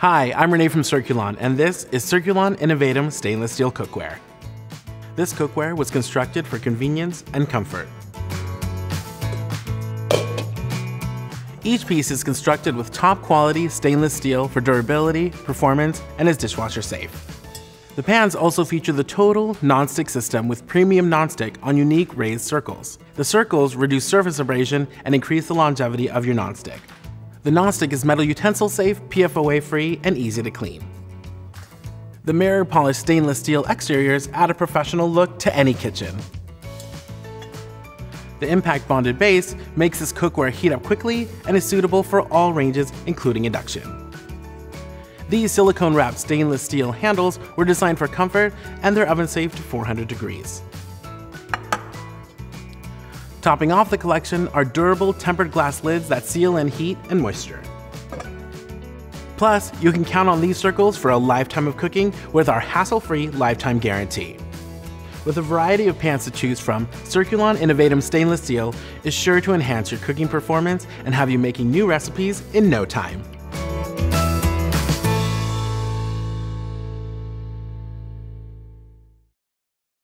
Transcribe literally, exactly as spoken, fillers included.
Hi, I'm Renee from Circulon, and this is Circulon Innovatum Stainless Steel Cookware. This cookware was constructed for convenience and comfort. Each piece is constructed with top quality stainless steel for durability, performance, and is dishwasher safe. The pans also feature the total nonstick system with premium nonstick on unique raised circles. The circles reduce surface abrasion and increase the longevity of your nonstick. The nonstick is metal utensil safe, P F O A free, and easy to clean. The mirror polished stainless steel exteriors add a professional look to any kitchen. The impact bonded base makes this cookware heat up quickly and is suitable for all ranges, including induction. These silicone wrapped stainless steel handles were designed for comfort, and they're oven safe to four hundred degrees. Topping off the collection are durable tempered glass lids that seal in heat and moisture. Plus, you can count on these circles for a lifetime of cooking with our hassle-free lifetime guarantee. With a variety of pans to choose from, Circulon Innovatum Stainless Steel is sure to enhance your cooking performance and have you making new recipes in no time.